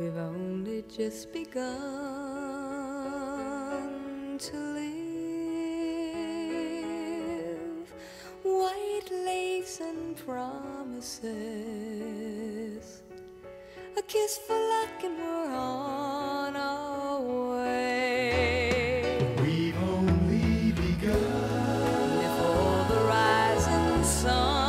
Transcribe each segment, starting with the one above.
We've only just begun to live. White lace and promises, a kiss for luck and we're on our way. We've only begun. Before the rising sun,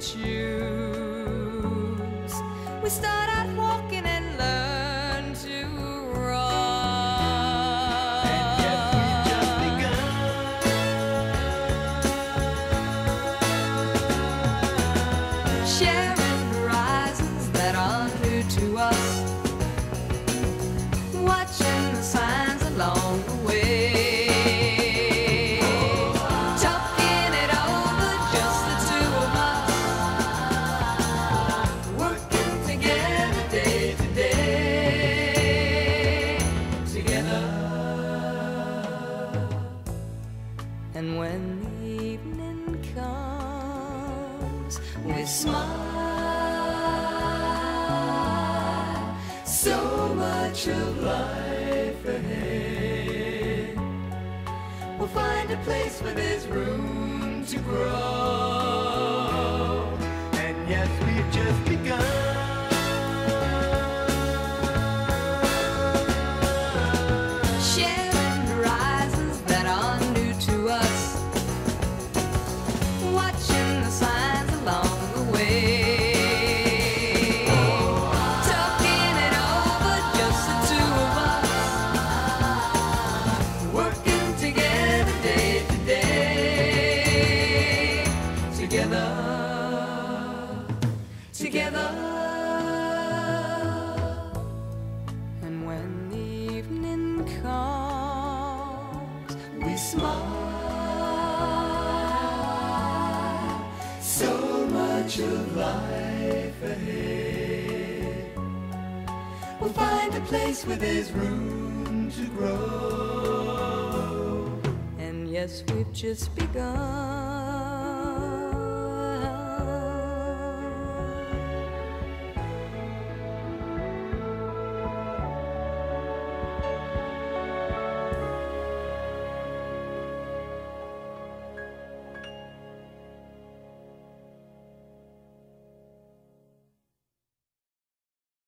choose. We start out walking and learn to run. And yet we've just begun, sharing horizons that are new to us, watching the signs along the way. And when the evening comes, we smile. So much of life ahead, we'll find a place where there's room to grow. And yes, we've just begun. Together. And when the evening comes, we smile. So much of life ahead, we'll find a place where there's room to grow. And yes, we've just begun.